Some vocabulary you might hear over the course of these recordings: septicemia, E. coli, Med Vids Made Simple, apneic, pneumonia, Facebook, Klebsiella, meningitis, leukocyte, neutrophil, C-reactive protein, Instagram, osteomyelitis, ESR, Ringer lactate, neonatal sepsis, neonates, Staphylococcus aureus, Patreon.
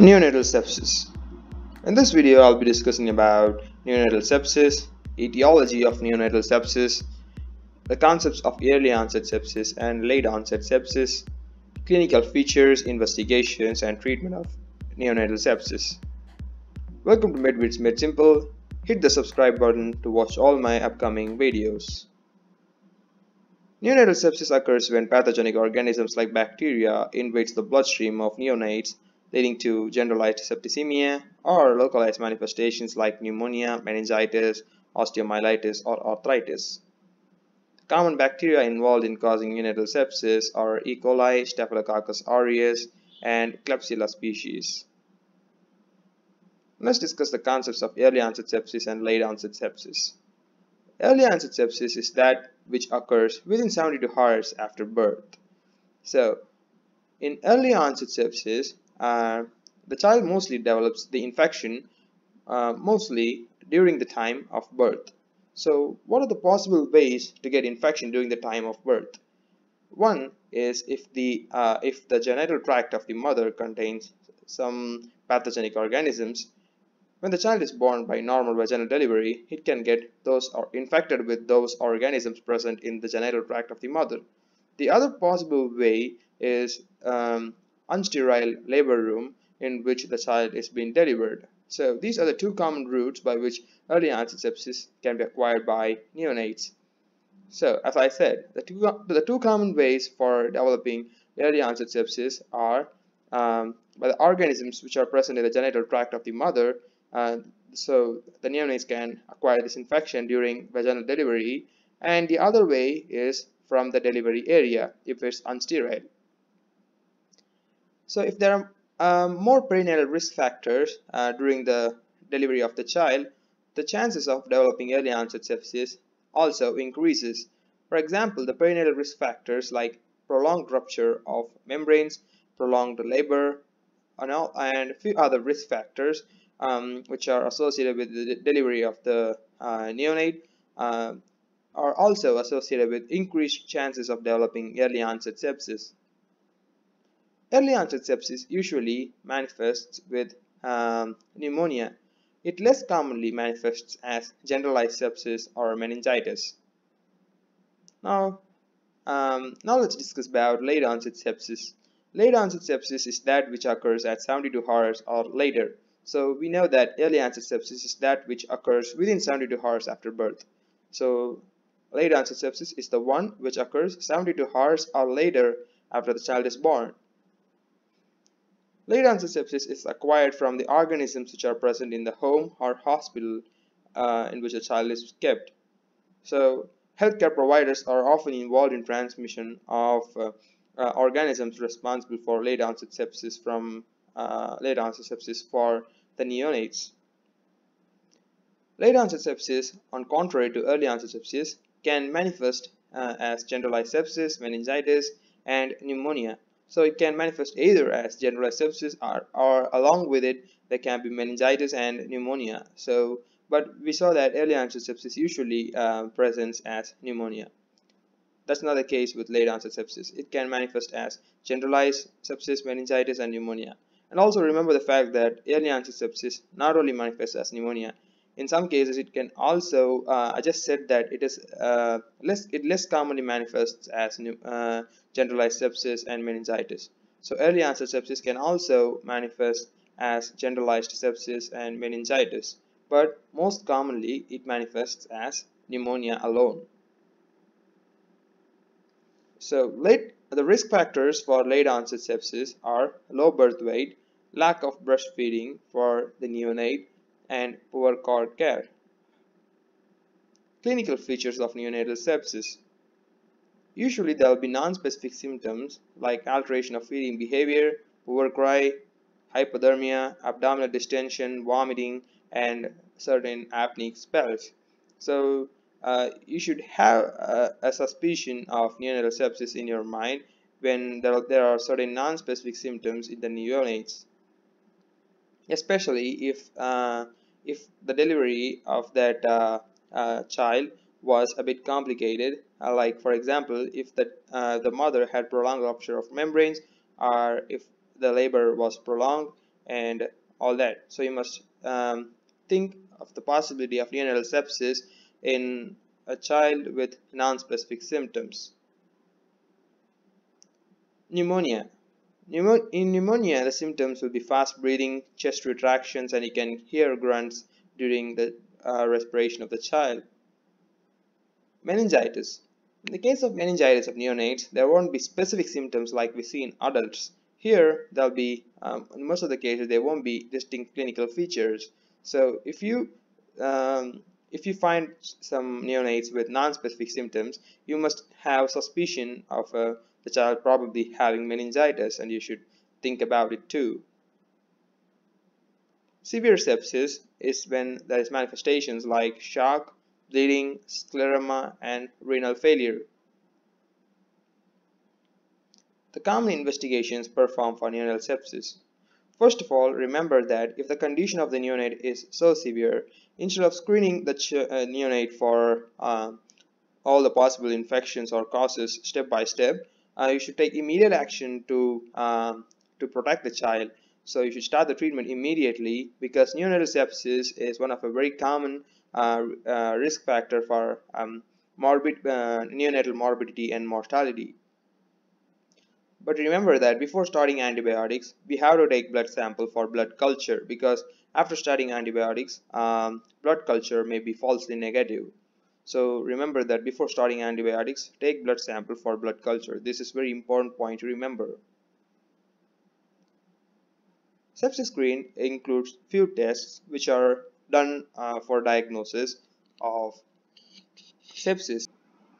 Neonatal sepsis. In this video, I'll be discussing about neonatal sepsis, etiology of neonatal sepsis, the concepts of early onset sepsis and late onset sepsis, clinical features, investigations and treatment of neonatal sepsis. Welcome to Med Vids Made Simple. Hit the subscribe button to watch all my upcoming videos. Neonatal sepsis occurs when pathogenic organisms like bacteria invades the bloodstream of neonates, leading to generalized septicemia or localized manifestations like pneumonia, meningitis, osteomyelitis, or arthritis. Common bacteria involved in causing neonatal sepsis are E. coli, Staphylococcus aureus, and Klebsiella species. Let's discuss the concepts of early onset sepsis and late onset sepsis. Early onset sepsis is that which occurs within 72 hours after birth. So, in early onset sepsis, the child mostly develops the infection mostly during the time of birth. So what are the possible ways to get infection during the time of birth? One is if the genital tract of the mother contains some pathogenic organisms. When the child is born by normal vaginal delivery, it can get those or infected with those organisms present in the genital tract of the mother. The other possible way is unsterile labor room in which the child is being delivered. So these are the two common routes by which early onset sepsis can be acquired by neonates. So as I said, the two common ways for developing early onset sepsis are by the organisms which are present in the genital tract of the mother. So the neonates can acquire this infection during vaginal delivery, and the other way is from the delivery area if it's unsterile. So if there are more perinatal risk factors during the delivery of the child, the chances of developing early onset sepsis also increases. For example, the perinatal risk factors like prolonged rupture of membranes, prolonged labor, and a few other risk factors which are associated with the delivery of the neonate are also associated with increased chances of developing early onset sepsis. Early onset sepsis usually manifests with pneumonia. It less commonly manifests as generalized sepsis or meningitis. Now let's discuss about late onset sepsis. Late onset sepsis is that which occurs at 72 hours or later. So we know that early onset sepsis is that which occurs within 72 hours after birth. So late onset sepsis is the one which occurs 72 hours or later after the child is born. Late onset sepsis is acquired from the organisms which are present in the home or hospital in which the child is kept. So healthcare providers are often involved in transmission of organisms responsible for late onset sepsis for the neonates. Late onset sepsis, on contrary to early onset sepsis, can manifest as generalized sepsis, meningitis, and pneumonia. So it can manifest either as generalized sepsis or along with it there can be meningitis and pneumonia. So, but we saw that early onset sepsis usually presents as pneumonia. That's not the case with late onset sepsis. It can manifest as generalized sepsis, meningitis, and pneumonia. And also remember the fact that early onset sepsis not only manifests as pneumonia. In some cases, it can also. I just said that it is less commonly manifests as generalized sepsis and meningitis. So early onset sepsis can also manifest as generalized sepsis and meningitis, but most commonly it manifests as pneumonia alone. So the risk factors for late onset sepsis are low birth weight, lack of breastfeeding for the neonate, and poor cord care. Clinical features of neonatal sepsis. Usually there will be non-specific symptoms like alteration of feeding behavior, poor cry, hypothermia, abdominal distension, vomiting, and certain apneic spells. So you should have a suspicion of neonatal sepsis in your mind when there are certain non-specific symptoms in the neonates, especially if the delivery of that child was a bit complicated, like for example if the mother had prolonged rupture of membranes, or if the labor was prolonged, and all that. So you must think of the possibility of neonatal sepsis in a child with non-specific symptoms. Pneumonia. In pneumonia, the symptoms will be fast breathing, chest retractions, and you can hear grunts during the respiration of the child. Meningitis. In the case of meningitis of neonates, there won't be specific symptoms like we see in adults. Here, there'll be, in most of the cases, there won't be distinct clinical features. So if you find some neonates with non-specific symptoms, you must have suspicion of the child probably having meningitis, and you should think about it too. Severe sepsis is when there is manifestations like shock, bleeding, scleroma, and renal failure. The common investigations performed for neonatal sepsis. First of all, remember that if the condition of the neonate is so severe, instead of screening the neonate for all the possible infections or causes step by step, you should take immediate action to protect the child. So you should start the treatment immediately, because neonatal sepsis is one of a very common risk factor for neonatal morbidity and mortality. But remember that before starting antibiotics, we have to take blood sample for blood culture, because after starting antibiotics, blood culture may be falsely negative. So remember that before starting antibiotics, take blood sample for blood culture. This is very important point to remember. Sepsis screen includes few tests which are done for diagnosis of sepsis.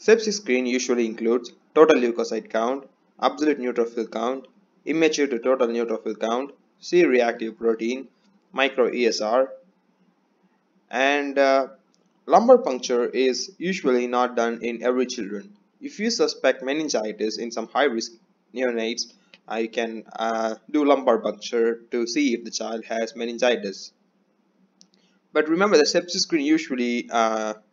Sepsis screen usually includes total leukocyte count, absolute neutrophil count, immature to total neutrophil count, C-reactive protein, micro ESR, and lumbar puncture is usually not done in every children. If you suspect meningitis in some high-risk neonates, you can do lumbar puncture to see if the child has meningitis. But remember, the sepsis screen usually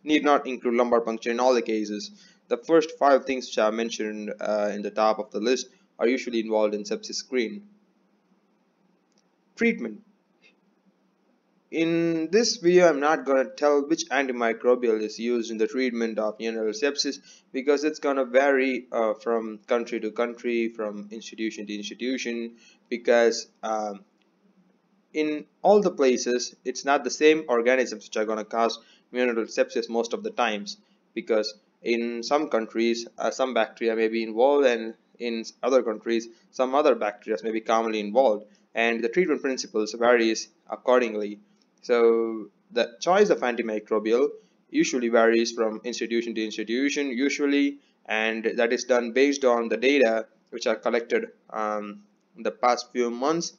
need not include lumbar puncture in all the cases. The first 5 things which I mentioned in the top of the list are usually involved in sepsis screen. Treatment. In this video, I'm not going to tell which antimicrobial is used in the treatment of neonatal sepsis, because it's going to vary from country to country, from institution to institution, because in all the places, it's not the same organisms which are going to cause neonatal sepsis most of the times, because in some countries, some bacteria may be involved, and in other countries, some other bacteria may be commonly involved, and the treatment principles varies accordingly. So the choice of antimicrobial usually varies from institution to institution usually, and that is done based on the data which are collected in the past few months,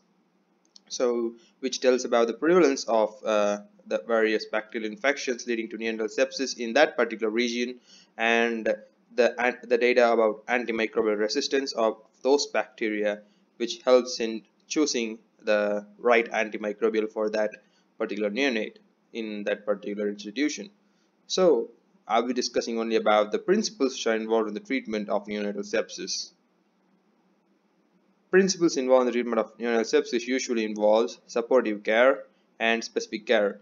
so which tells about the prevalence of the various bacterial infections leading to neonatal sepsis in that particular region, and the data about antimicrobial resistance of those bacteria, which helps in choosing the right antimicrobial for that particular neonate in that particular institution. So I'll be discussing only about the principles which are involved in the treatment of neonatal sepsis. Principles involved in the treatment of neonatal sepsis usually involves supportive care and specific care.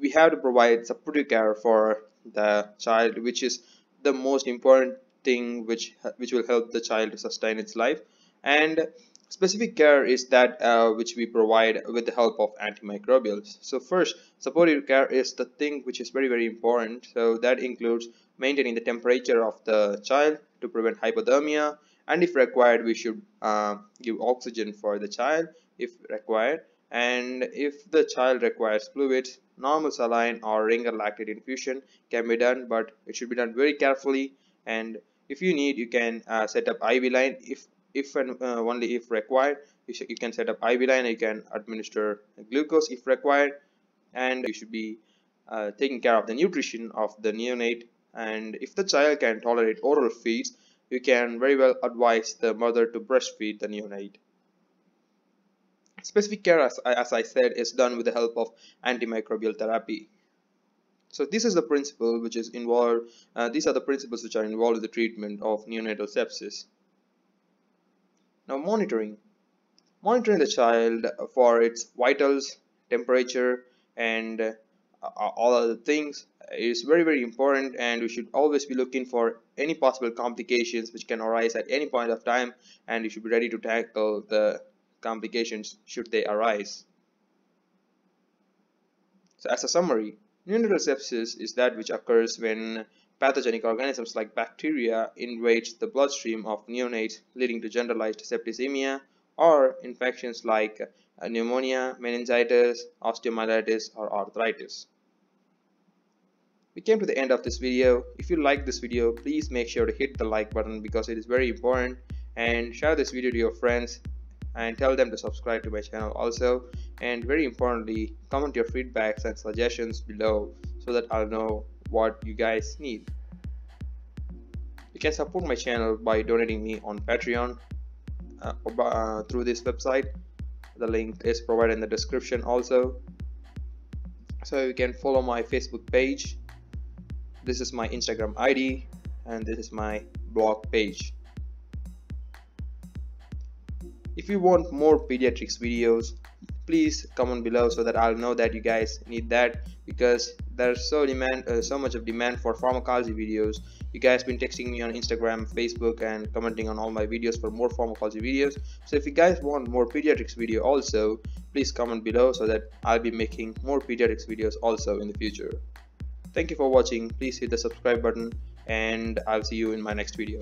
We have to provide supportive care for the child, which is the most important thing which will help the child to sustain its life, and specific care is that which we provide with the help of antimicrobials. So first, supportive care is the thing which is very, very important. So that includes maintaining the temperature of the child to prevent hypothermia, and if required, we should give oxygen for the child if required, and if the child requires fluids, normal saline or Ringer lactate infusion can be done, but it should be done very carefully, and if you need, you can set up IV line if and only if required. You can set up IV line, you can administer glucose if required, and you should be taking care of the nutrition of the neonate, and if the child can tolerate oral feeds, you can very well advise the mother to breastfeed the neonate. Specific care, as I said, is done with the help of antimicrobial therapy. So this is the principle which is involved, these are the principles which are involved in the treatment of neonatal sepsis. Now, monitoring. monitoring the child for its vitals, temperature, and all other things is very, very important, and we should always be looking for any possible complications which can arise at any point of time, and you should be ready to tackle the complications should they arise. So as a summary, neonatal sepsis is that which occurs when pathogenic organisms like bacteria invade the bloodstream of neonates, leading to generalized septicemia or infections like pneumonia, meningitis, osteomyelitis, or arthritis. We came to the end of this video. If you like this video, please make sure to hit the like button because it is very important, and share this video to your friends and tell them to subscribe to my channel also, and very importantly, comment your feedbacks and suggestions below so that I'll know what you guys need. You can support my channel by donating me on Patreon through this website. The link is provided in the description also. So you can follow my Facebook page. This is my Instagram ID, and this is my blog page. If you want more pediatrics videos, please comment below so that I'll know that you guys need that, because there's so much demand for pharmacology videos. You guys been texting me on Instagram, Facebook, and commenting on all my videos for more pharmacology videos. So if you guys want more pediatrics video also, please comment below so that I'll be making more pediatrics videos also in the future. Thank you for watching. Please hit the subscribe button, and I'll see you in my next video.